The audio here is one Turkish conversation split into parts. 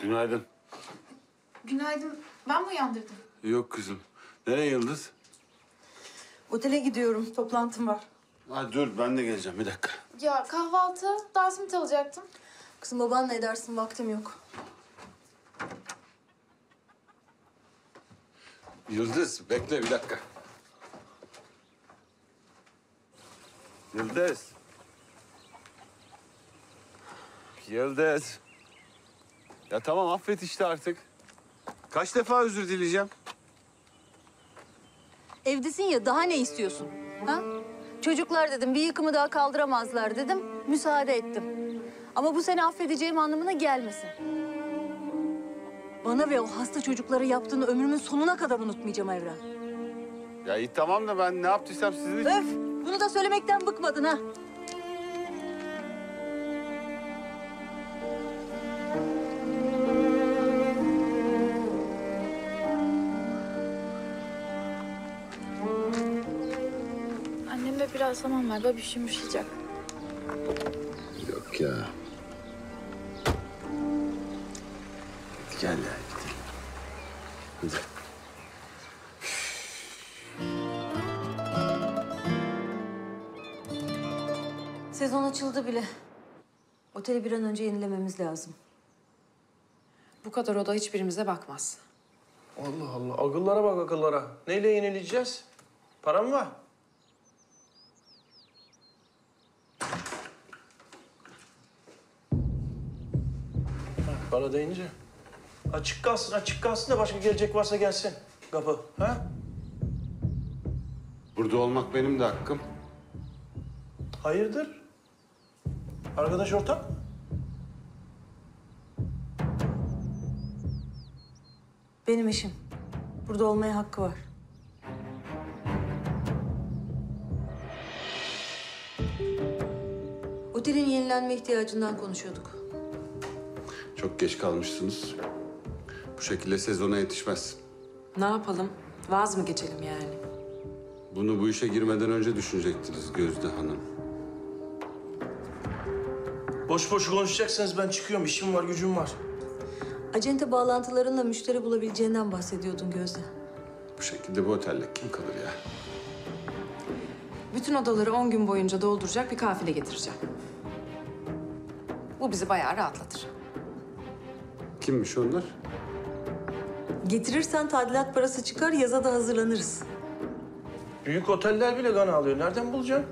Günaydın. Günaydın. Ben mi uyandırdım? Yok kızım. Nereye Yıldız? Otele gidiyorum. Toplantım var. Ha, dur ben de geleceğim bir dakika. Ya kahvaltı. Daha simit alacaktım. Kızım babanla edersin. Vaktim yok. Yıldız bekle bir dakika. Yıldız. Yıldız. Ya tamam affet işte artık. Kaç defa özür dileyeceğim? Evdesin ya daha ne istiyorsun? Ha? Çocuklar dedim bir yıkımı daha kaldıramazlar dedim. Müsaade ettim. Ama bu seni affedeceğim anlamına gelmesin. Bana ve o hasta çocuklara yaptığını ömrümün sonuna kadar unutmayacağım Evren. Ya iyi tamam da ben ne yaptıysam sizin için... Öf! Bunu da söylemekten bıkmadın ha. Annemle biraz zaman ver. Babiş yumuşayacak. Yok ya. Gel ya gidelim. Hadi. Sezon açıldı bile. Oteli bir an önce yenilememiz lazım. Bu kadar oda hiçbirimize bakmaz. Allah Allah. Akıllara bak akıllara. Neyle yenileyeceğiz? Para mı var? Para deyince... Açık kalsın, açık kalsın da başka gelecek varsa gelsin kapı, ha? Burada olmak benim de hakkım. Hayırdır? Arkadaş ortak mı? Benim eşim. Burada olmaya hakkı var. Otelin yenilenme ihtiyacından konuşuyorduk. Çok geç kalmışsınız. Bu şekilde sezona yetişmez. Ne yapalım? Vaz mı geçelim yani? Bunu bu işe girmeden önce düşünecektiniz Gözde Hanım. Boş boş konuşacaksınız ben çıkıyorum. İşim var, gücüm var. Acente bağlantılarınla müşteri bulabileceğinden bahsediyordun Gözde. Bu şekilde bu otelde kim kalır ya? Bütün odaları 10 gün boyunca dolduracak bir kafile getireceğim. Bu bizi bayağı rahatlatır. Kimmiş onlar? Getirirsen tadilat parası çıkar, yaza da hazırlanırız. Büyük oteller bile gana alıyor. Nereden bulacaksın?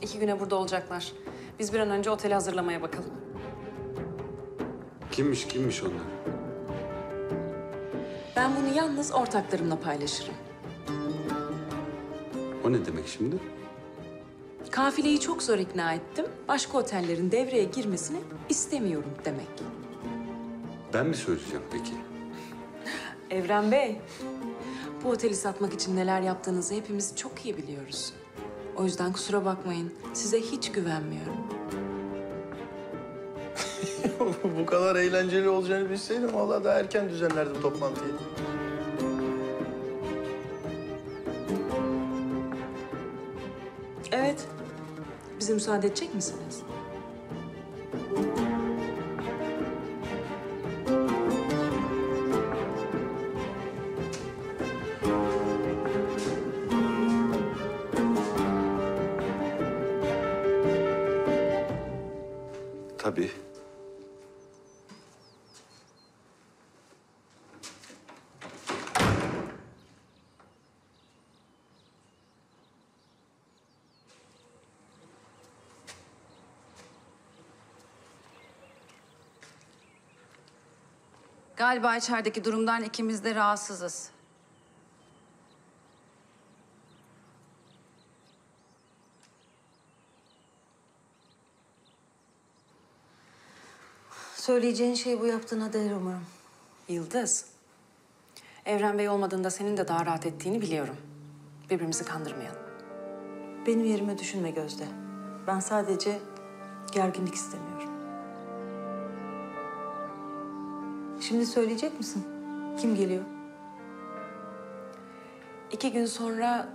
2 güne burada olacaklar. Biz bir an önce oteli hazırlamaya bakalım. Kimmiş onlar? Ben bunu yalnız ortaklarımla paylaşırım. O ne demek şimdi? Kafileyi çok zor ikna ettim. Başka otellerin devreye girmesini istemiyorum demek. Ben mi söyleyeceğim peki? Evren Bey, bu oteli satmak için neler yaptığınızı hepimiz çok iyi biliyoruz. O yüzden kusura bakmayın, size hiç güvenmiyorum. Bu kadar eğlenceli olacağını bilseydim, vallahi daha erken düzenlerdim toplantıyı. Evet, bize müsaade edecek misiniz? Tabii. Galiba içerideki durumdan ikimiz de rahatsızız. Söyleyeceğin şey bu yaptığına değer umarım. Yıldız, Evren Bey olmadığında senin de daha rahat ettiğini biliyorum. Birbirimizi kandırmayalım. Benim yerime düşünme Gözde. Ben sadece gerginlik istemiyorum. Şimdi söyleyecek misin? Kim geliyor? 2 gün sonra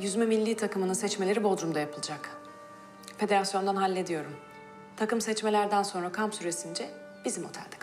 yüzme milli takımının seçmeleri Bodrum'da yapılacak. Federasyondan hallediyorum. Takım seçmelerden sonra kamp süresince bizim otelde.